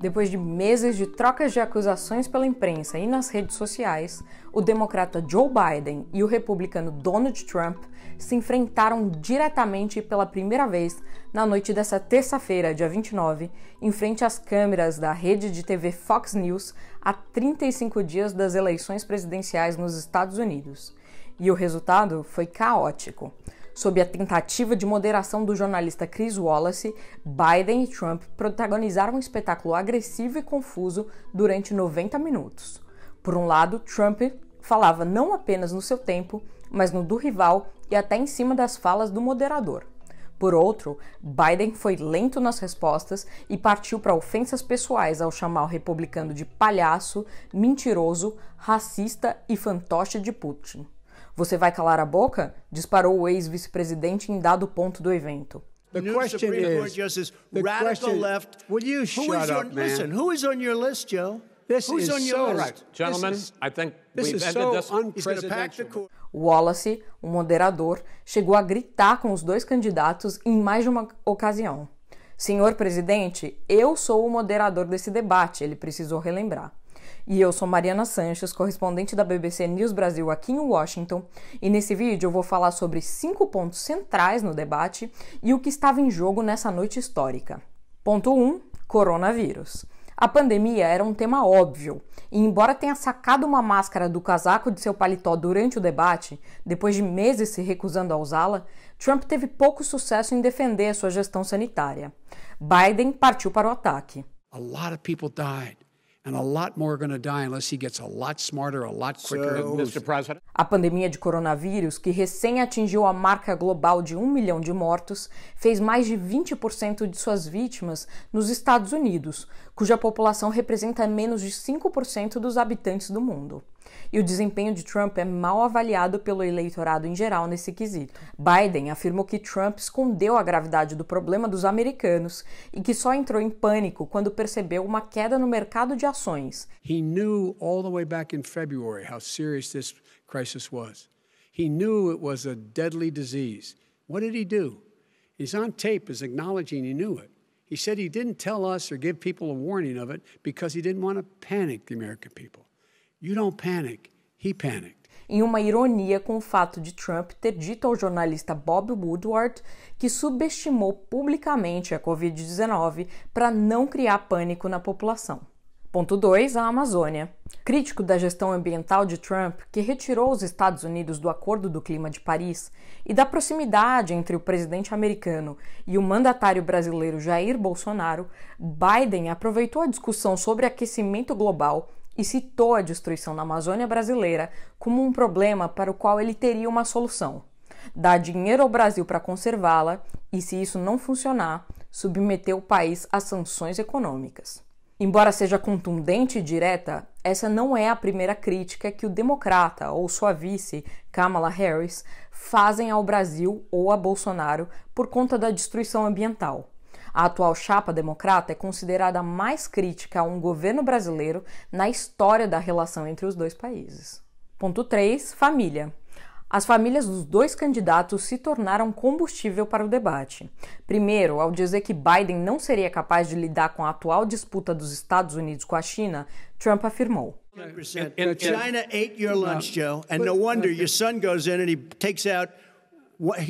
Depois de meses de trocas de acusações pela imprensa e nas redes sociais, o democrata Joe Biden e o republicano Donald Trump se enfrentaram diretamente pela primeira vez na noite dessa terça-feira, dia 29, em frente às câmeras da rede de TV Fox News, a 35 dias das eleições presidenciais nos Estados Unidos. E o resultado foi caótico. Sob a tentativa de moderação do jornalista Chris Wallace, Biden e Trump protagonizaram um espetáculo agressivo e confuso durante 90 minutos. Por um lado, Trump falava não apenas no seu tempo, mas no do rival e até em cima das falas do moderador. Por outro, Biden foi lento nas respostas e partiu para ofensas pessoais ao chamar o republicano de palhaço, mentiroso, racista e fantoche de Putin. "Você vai calar a boca?" disparou o ex-vice-presidente em dado ponto do evento. The question is, radical left. Will you shut up, man? Listen, who is on your list, Joe? This is so right, gentlemen. I think we've ended this unprecedented. Wallace, o moderador, chegou a gritar com os dois candidatos em mais de uma ocasião. "Senhor presidente, eu sou o moderador desse debate", ele precisou relembrar. E eu sou Mariana Sanches, correspondente da BBC News Brasil aqui em Washington, e nesse vídeo eu vou falar sobre 5 pontos centrais no debate e o que estava em jogo nessa noite histórica. Ponto 1. Coronavírus. A pandemia era um tema óbvio, e embora tenha sacado uma máscara do casaco de seu paletó durante o debate, depois de meses se recusando a usá-la, Trump teve pouco sucesso em defender sua gestão sanitária. Biden partiu para o ataque. A lot of people died. And a lot more are going to die unless he gets a lot smarter, a lot quicker, Mr. President. A pandemia de coronavírus, que recém atingiu a marca global de 1 milhão de mortos, fez mais de 20% de suas vítimas nos Estados Unidos, cuja população representa menos de 5% dos habitantes do mundo. E o desempenho de Trump é mal avaliado pelo eleitorado em geral nesse quesito. Biden afirmou que Trump escondeu a gravidade do problema dos americanos e que só entrou em pânico quando percebeu uma queda no mercado de ações. He knew all the way back in February how serious this crisis was. He knew it was a deadly disease. What did he do? He's on tape as acknowledging he knew it. He said he didn't tell us or give people a warning of it because he didn't want to panic the American people. You don't panic. He panicked. Em uma ironia com o fato de Trump ter dito ao jornalista Bob Woodward que subestimou publicamente a Covid-19 para não criar pânico na população. Ponto 2. A Amazônia. Crítico da gestão ambiental de Trump, que retirou os Estados Unidos do Acordo do Clima de Paris e da proximidade entre o presidente americano e o mandatário brasileiro Jair Bolsonaro, Biden aproveitou a discussão sobre aquecimento global e citou a destruição da Amazônia brasileira como um problema para o qual ele teria uma solução: dar dinheiro ao Brasil para conservá-la e, se isso não funcionar, submeter o país a sanções econômicas. Embora seja contundente e direta, essa não é a primeira crítica que o democrata ou sua vice, Kamala Harris, fazem ao Brasil ou a Bolsonaro por conta da destruição ambiental. A atual chapa democrata é considerada a mais crítica a um governo brasileiro na história da relação entre os dois países. Ponto 3. Família. As famílias dos dois candidatos se tornaram combustível para o debate. Primeiro, ao dizer que Biden não seria capaz de lidar com a atual disputa dos Estados Unidos com a China, Trump afirmou: "China ate your lunch, Joe, and no wonder your son goes in and he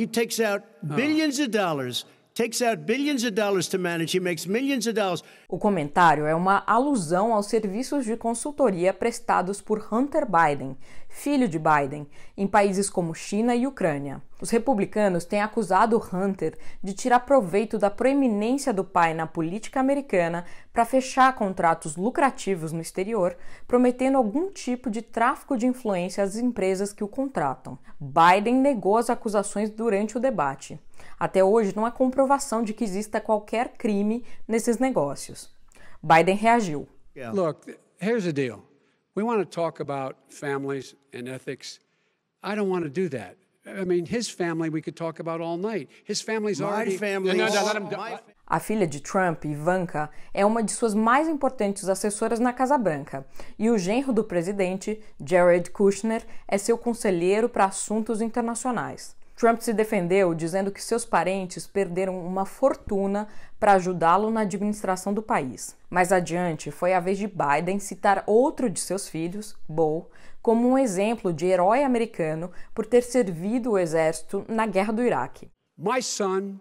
takes out billions of dollars. Takes out billions of dollars to manage, he makes millions of dollars." O comentário é uma alusão aos serviços de consultoria prestados por Hunter Biden, filho de Biden, em países como China e Ucrânia. Os republicanos têm acusado Hunter de tirar proveito da proeminência do pai na política americana para fechar contratos lucrativos no exterior, prometendo algum tipo de tráfico de influência às empresas que o contratam. Biden negou as acusações durante o debate. Até hoje, não há comprovação de que exista qualquer crime nesses negócios. Biden reagiu. Look, here's the deal. We want to talk about families and ethics. I don't want to do that. I mean, his family we could talk about all night. His family's already... A filha de Trump, Ivanka, é uma de suas mais importantes assessoras na Casa Branca, e o genro do presidente, Jared Kushner, é seu conselheiro para assuntos internacionais. Trump se defendeu dizendo que seus parentes perderam uma fortuna para ajudá-lo na administração do país. Mais adiante, foi a vez de Biden citar outro de seus filhos, Beau, como um exemplo de herói americano por ter servido o exército na guerra do Iraque. My son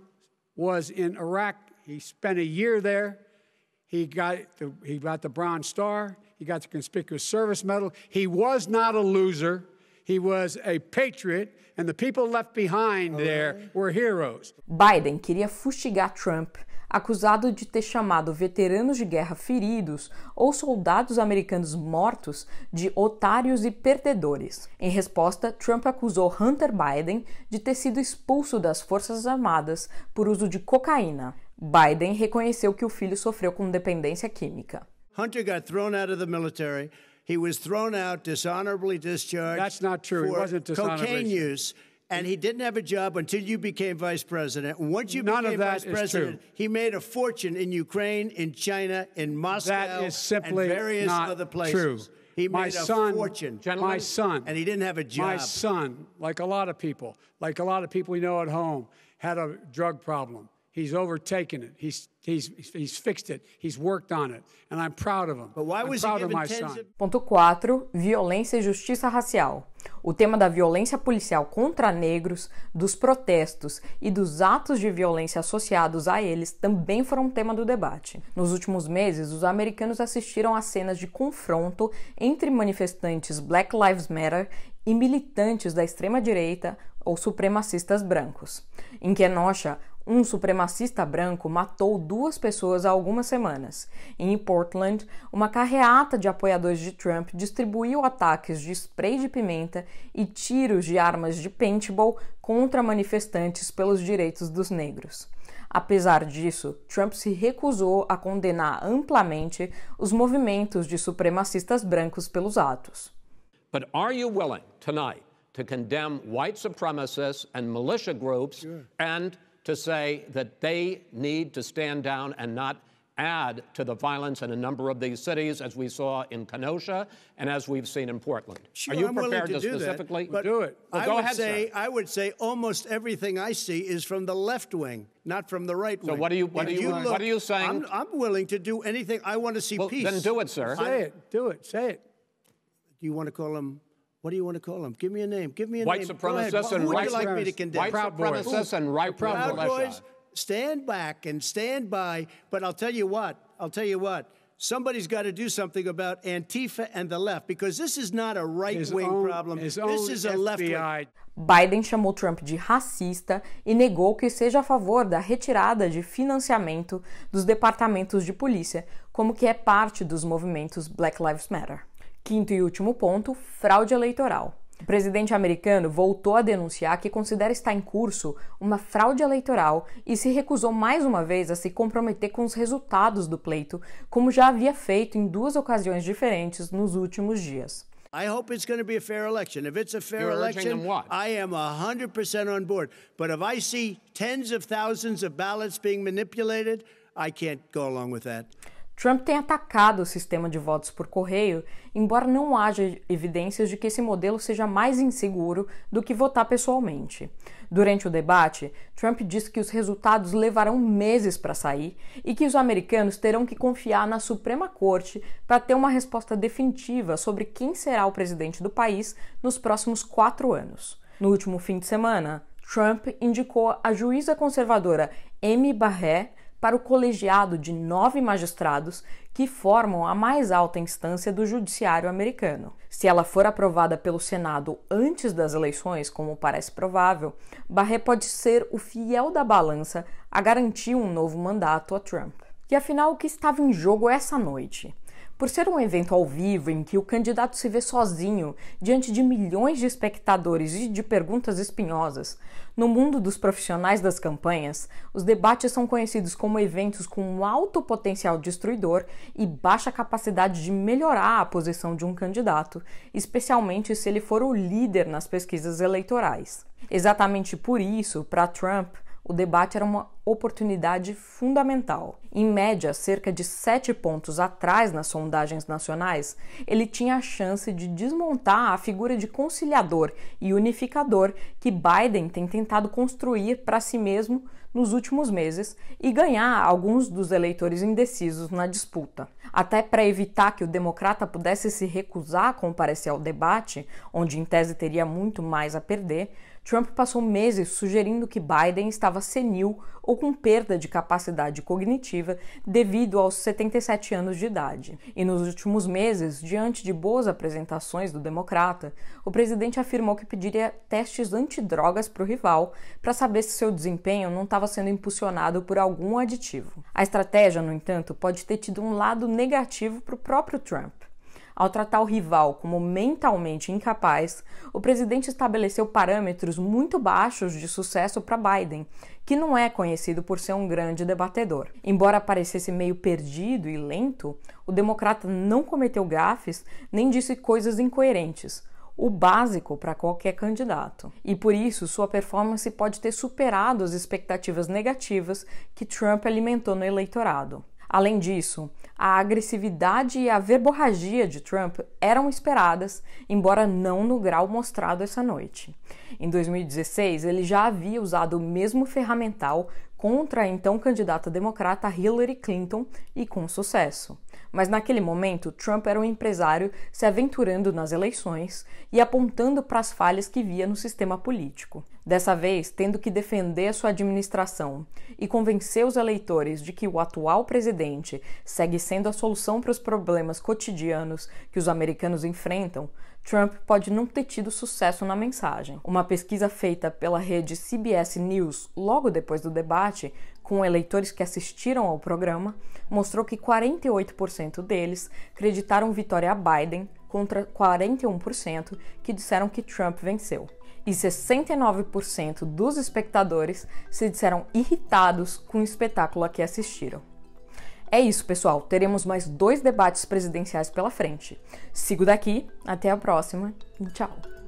was in Iraq. He spent a year there. He got the Bronze Star. He got the Conspicuous Service Medal. He was not a loser. He was a patriot, and the people left behind there were heroes. Biden queria fustigar Trump, acusado de ter chamado veteranos de guerra feridos ou soldados americanos mortos de otários e perdedores. Em resposta, Trump acusou Hunter Biden de ter sido expulso das Forças Armadas por uso de cocaína. Biden reconheceu que o filho sofreu com dependência química. Hunter got thrown out of the military. He was thrown out, dishonorably discharged. That's not true. He wasn't dishonorably. Cocaine use, and he didn't have a job until you became vice president. Once you became vice president, he made a fortune in Ukraine, in China, in Moscow, that is simply and various not other places. True. He made a fortune. My son, and he didn't have a job. My son, like a lot of people we know at home, had a drug problem. He's overtaken it. He's fixed it. He's worked on it, and I'm proud of him. But why was he given tens of... Ponto 4, violência e justiça racial. O tema da violência policial contra negros, dos protestos e dos atos de violência associados a eles também foram tema do debate. Nos últimos meses, os americanos assistiram a cenas de confronto entre manifestantes Black Lives Matter e militantes da extrema-direita ou supremacistas brancos. Em Kenosha, um supremacista branco matou 2 pessoas há algumas semanas. Em Portland, uma carreata de apoiadores de Trump distribuiu ataques de spray de pimenta e tiros de armas de paintball contra manifestantes pelos direitos dos negros. Apesar disso, Trump se recusou a condenar amplamente os movimentos de supremacistas brancos pelos atos. But are you willing tonight to condemn white supremacists and militia groups and to say that they need to stand down and not add to the violence in a number of these cities, as we saw in Kenosha and as we've seen in Portland? Sure, are you prepared to specifically do it? Well, I would say almost everything I see is from the left wing, not from the right wing. So what are you saying? I'm willing to do anything. I want to see peace. Then do it, sir. Say it. Do you want to call them? What do you want to call them? Give me a name. Give me a name. White supremacists and right proud boys, stand back and stand by. But I'll tell you what. Somebody's got to do something about Antifa and the left, because this is not a right-wing problem. This is a left-wing. Biden chamou Trump de racista e negou que seja a favor da retirada de financiamento dos departamentos de polícia, como que é parte dos movimentos Black Lives Matter. Quinto e último ponto, fraude eleitoral. O presidente americano voltou a denunciar que considera estar em curso uma fraude eleitoral e se recusou mais uma vez a se comprometer com os resultados do pleito, como já havia feito em 2 ocasiões diferentes nos últimos dias. I hope it's going to be a fair election. If it's a fair election, I am 100% on board. But if I see tens of thousands of ballots being manipulated, I can't go along with that. Trump tem atacado o sistema de votos por correio, embora não haja evidências de que esse modelo seja mais inseguro do que votar pessoalmente. Durante o debate, Trump disse que os resultados levarão meses para sair e que os americanos terão que confiar na Suprema Corte para ter uma resposta definitiva sobre quem será o presidente do país nos próximos 4 anos. No último fim de semana, Trump indicou a juíza conservadora M. Barré para o colegiado de 9 magistrados que formam a mais alta instância do judiciário americano. Se ela for aprovada pelo Senado antes das eleições, como parece provável, Barré pode ser o fiel da balança a garantir um novo mandato a Trump. E afinal, o que estava em jogo essa noite? Por ser um evento ao vivo em que o candidato se vê sozinho diante de milhões de espectadores e de perguntas espinhosas, no mundo dos profissionais das campanhas, os debates são conhecidos como eventos com um alto potencial destruidor e baixa capacidade de melhorar a posição de um candidato, especialmente se ele for o líder nas pesquisas eleitorais. Exatamente por isso, para Trump, o debate era uma oportunidade fundamental. Em média, cerca de 7 pontos atrás nas sondagens nacionais, ele tinha a chance de desmontar a figura de conciliador e unificador que Biden tem tentado construir para si mesmo nos últimos meses e ganhar alguns dos eleitores indecisos na disputa. Até para evitar que o democrata pudesse se recusar a comparecer ao debate, onde em tese teria muito mais a perder, Trump passou meses sugerindo que Biden estava senil ou com perda de capacidade cognitiva devido aos 77 anos de idade. E nos últimos meses, diante de boas apresentações do democrata, o presidente afirmou que pediria testes antidrogas para o rival para saber se seu desempenho não estava sendo impulsionado por algum aditivo. A estratégia, no entanto, pode ter tido um lado negativo para o próprio Trump. Ao tratar o rival como mentalmente incapaz, o presidente estabeleceu parâmetros muito baixos de sucesso para Biden, que não é conhecido por ser um grande debatedor. Embora parecesse meio perdido e lento, o democrata não cometeu gafes nem disse coisas incoerentes, o básico para qualquer candidato. E por isso, sua performance pode ter superado as expectativas negativas que Trump alimentou no eleitorado. Além disso, a agressividade e a verborragia de Trump eram esperadas, embora não no grau mostrado essa noite. Em 2016, ele já havia usado o mesmo ferramental contra a então candidata democrata Hillary Clinton e com sucesso. Mas naquele momento, Trump era um empresário se aventurando nas eleições e apontando para as falhas que via no sistema político. Dessa vez, tendo que defender sua administração e convencer os eleitores de que o atual presidente segue sendo a solução para os problemas cotidianos que os americanos enfrentam, Trump pode não ter tido sucesso na mensagem. Uma pesquisa feita pela rede CBS News logo depois do debate, com eleitores que assistiram ao programa, mostrou que 48% deles acreditaram vitória a Biden contra 41% que disseram que Trump venceu. E 69% dos espectadores se disseram irritados com o espetáculo a que assistiram. É isso, pessoal. Teremos mais 2 debates presidenciais pela frente. Sigo daqui, até a próxima e tchau!